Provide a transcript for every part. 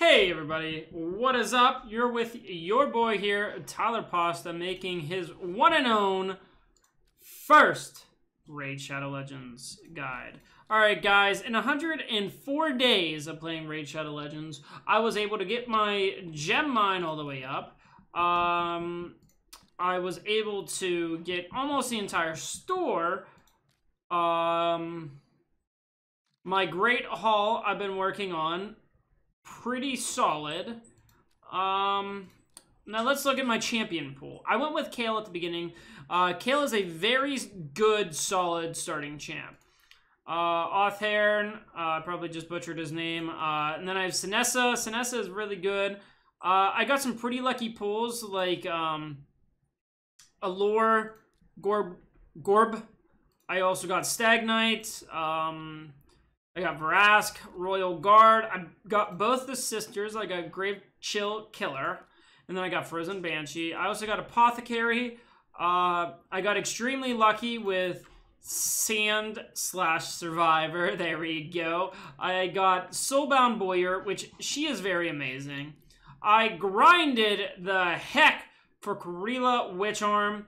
Hey everybody, what is up? You're with your boy here, Tyler Pasta, making his one and own first Raid Shadow Legends guide. Alright guys, in 104 days of playing Raid Shadow Legends, I was able to get my gem mine all the way up. I was able to get almost the entire store. My great haul I've been working on. Pretty solid. Now let's look at my champion pool. I went with Kale at the beginning. Kale is a very good, solid starting champ. Authairn, probably just butchered his name. And then I have Sinesha. Sinesha is really good. I got some pretty lucky pulls like Allure, Gorb. I also got Stag Knight. I got Varask, Royal Guard. I got both the sisters. I got Grave Chill Killer. And then I got Frozen Banshee. I also got Apothecary. I got extremely lucky with Sand slash Survivor. There we go. I got Soulbond Bowyer, which she is very amazing. I grinded the heck for Kreela Witch-Arm.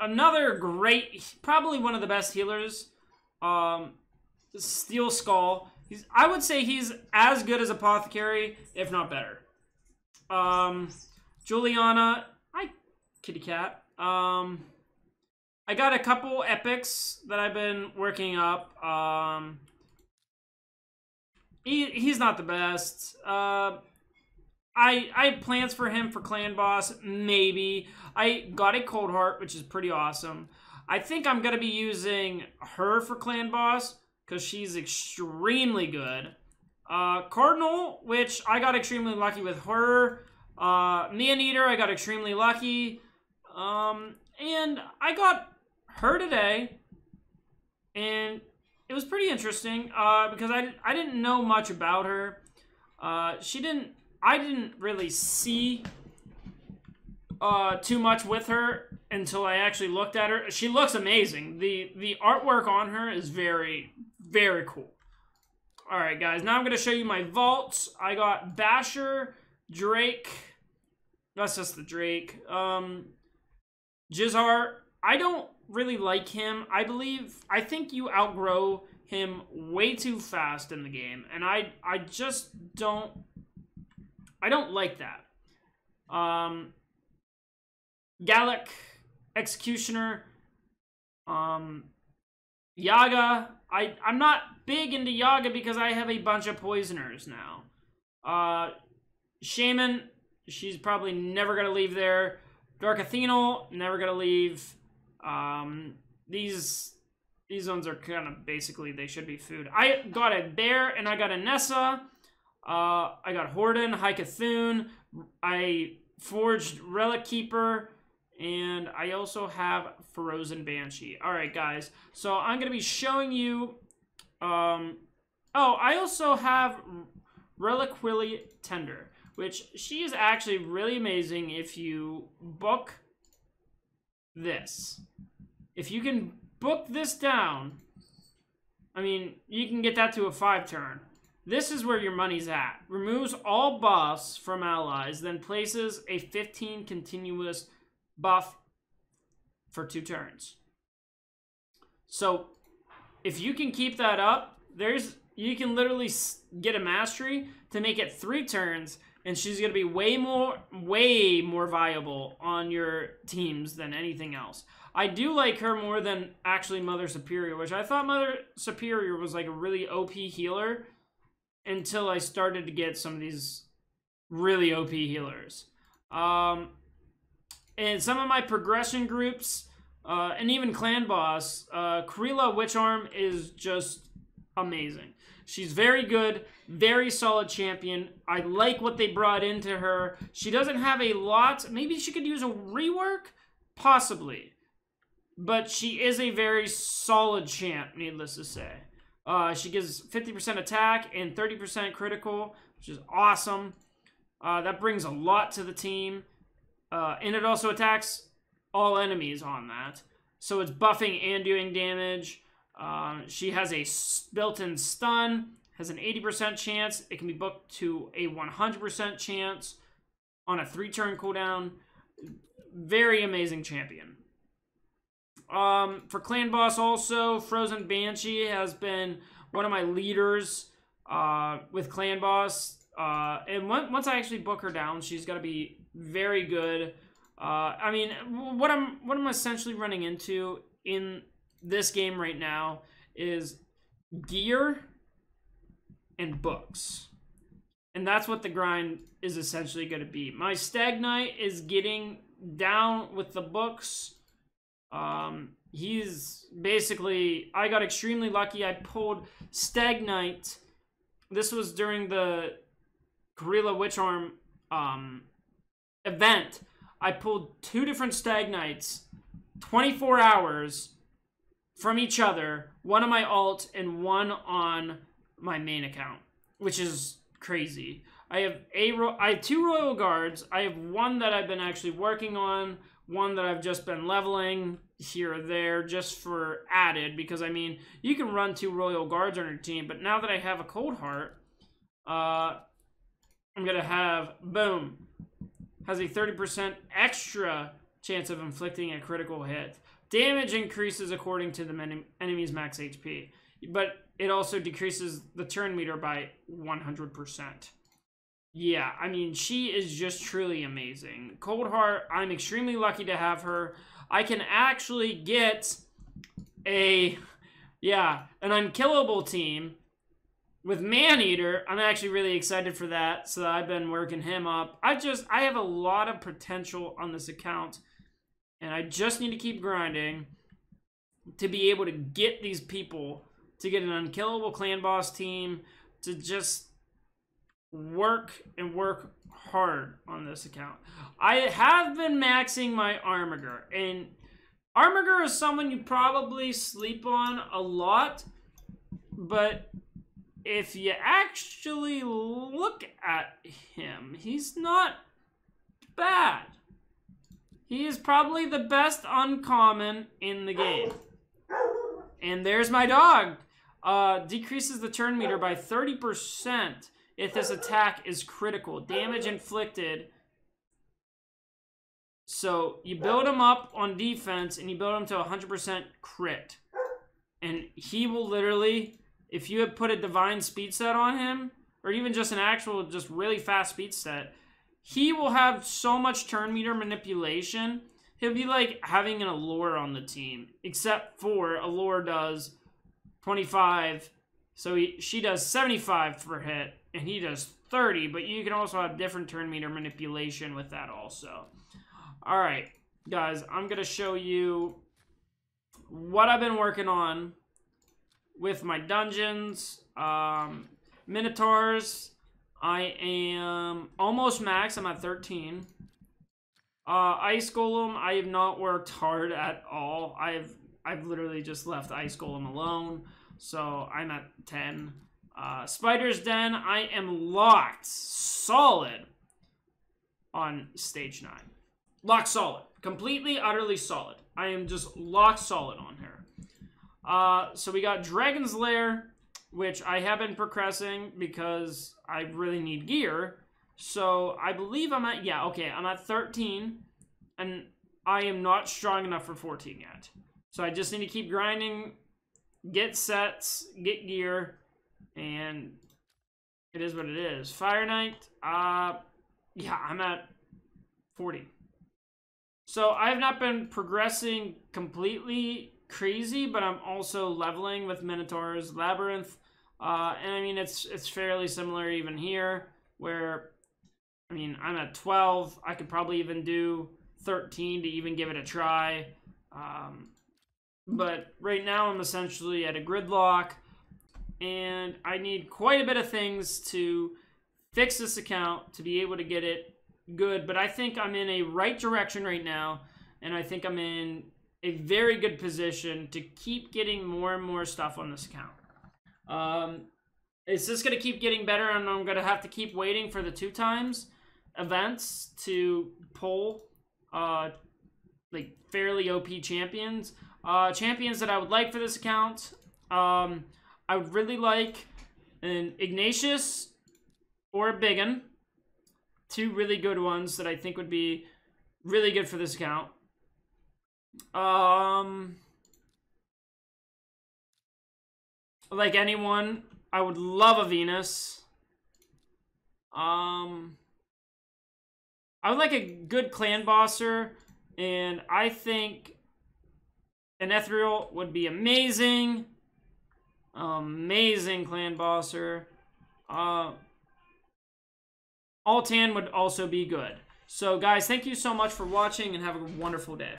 Another great, probably one of the best healers. Steelskull. I would say he's as good as Apothecary, if not better. Juliana. Hi, kitty cat. I got a couple epics that I've been working up. He's not the best. I had plans for him for clan boss, maybe. I got a Cold Heart, which is pretty awesome. I think I'm going to be using her for clan boss, because she's extremely good. Cardinal, which I got extremely lucky with her. Man Eater, I got extremely lucky. And I got her today. And it was pretty interesting because I didn't know much about her. I didn't really see too much with her until I actually looked at her. She looks amazing. The artwork on her is very cool. All right, guys. Now I'm going to show you my vaults. I got Basher Drake. That's just the Drake. Jizzar. I don't really like him. I think you outgrow him way too fast in the game, and I just don't. I don't like that. Gallic Executioner. Yaga. I'm not big into Yaga because I have a bunch of poisoners now. Shaman, she's probably never going to leave there. Dark Athenol, never going to leave. These ones are kind of basically, they should be food. I got a bear and I got a Nessa. I got Horden high C'thun. I Forged Relickeeper. And I also have Frozen Banshee. All right, guys. So I'm going to be showing you... I also have Reliquily Tender, which she is actually really amazing if you book this. If you can book this down, I mean, you can get that to a 5-turn. This is where your money's at. Removes all buffs from allies, then places a 15 continuous... buff for 2 turns. So if you can keep that up, you can literally get a mastery to make it 3 turns, and she's going to be way more viable on your teams than anything else. I do like her more than actually Mother Superior, which I thought Mother Superior was like a really OP healer until I started to get some of these really OP healers. And some of my progression groups, and even clan boss, Kreela Witch-Arm is just amazing. She's very good, very solid champion. I like what they brought into her. She doesn't have a lot. Maybe she could use a rework? Possibly. But she is a very solid champ, needless to say. She gives 50% attack and 30% critical, which is awesome. That brings a lot to the team. And it also attacks all enemies on that. So it's buffing and doing damage. She has a built-in stun. has an 80% chance. It can be booked to a 100% chance on a 3-turn cooldown. Very amazing champion. For Clan Boss also, Frozen Banshee has been one of my leaders with Clan Boss. And once I actually book her down, she's got to be very good. I mean, what I'm essentially running into in this game right now is gear and books. And that's what the grind is essentially going to be. My Stag Knight is getting down with the books. He's basically... I got extremely lucky. I pulled Stag Knight. This was during the Kreela Witch-Arm event. I pulled 2 different Stag Knights, 24 hours from each other, one on my alt and one on my main account, which is crazy. I have 2 Royal Guards. I have one that I've been actually working on, one that I've just been leveling here or there just for added, because, I mean, you can run 2 Royal Guards on your team, but now that I have a Cold Heart, I'm going to have, boom, has a 30% extra chance of inflicting a critical hit. Damage increases according to the enemy's max HP, but it also decreases the turn meter by 100%. Yeah, I mean, she is just truly amazing. Cold Heart, I'm extremely lucky to have her. I can actually get an unkillable team with Man Eater. I'm actually really excited for that, so I've been working him up. I have a lot of potential on this account, and I just need to keep grinding to be able to get these people to get an unkillable Clan Boss team to just work and work hard on this account. I have been maxing my Armiger, and Armiger is someone you probably sleep on a lot, but if you actually look at him, he's not bad. He is probably the best uncommon in the game. And there's my dog. Decreases the turn meter by 30% if this attack is critical. Damage inflicted. So you build him up on defense and you build him to 100% crit. And he will literally... If you had put a divine speed set on him, or even just an actual, just really fast speed set, he will have so much turn meter manipulation. He'll be like having an Allure on the team, except for Allure does 25, so she does 75 for hit, and he does 30, but you can also have different turn meter manipulation with that also. All right, guys, I'm going to show you what I've been working on with my dungeons. Minotaurs, I am almost max. I'm at 13. Ice Golem, I have not worked hard at all. I've literally just left Ice Golem alone. So I'm at 10. Spider's Den, I am locked solid on stage 9. Locked solid. Completely, utterly solid. I am just locked solid on her. So we got Dragon's Lair, which I have been progressing because I really need gear. So I believe I'm at, I'm at 13, and I am not strong enough for 14 yet. So I just need to keep grinding, get sets, get gear, and it is what it is. Fire Knight, I'm at 40. So I have not been progressing completely crazy, but I'm also leveling with Minotaur's Labyrinth, and I mean it's fairly similar even here, where I mean I'm at 12. I could probably even do 13 to even give it a try, but right now I'm essentially at a gridlock, and I need quite a bit of things to fix this account to be able to get it good. But I think I'm in a right direction right now, and I think I'm in a very good position to keep getting more and more stuff on this account. Is this going to keep getting better, and I'm going to have to keep waiting for the 2x events to pull like fairly OP champions? Champions that I would like for this account. I would really like an Ignatius or a Biggin. Two really good ones that I think would be really good for this account. Like anyone, I would love a Venus. I would like a good clan bosser, and I think an Ethereal would be amazing. Amazing clan bosser. Altan would also be good. So guys, thank you so much for watching and have a wonderful day.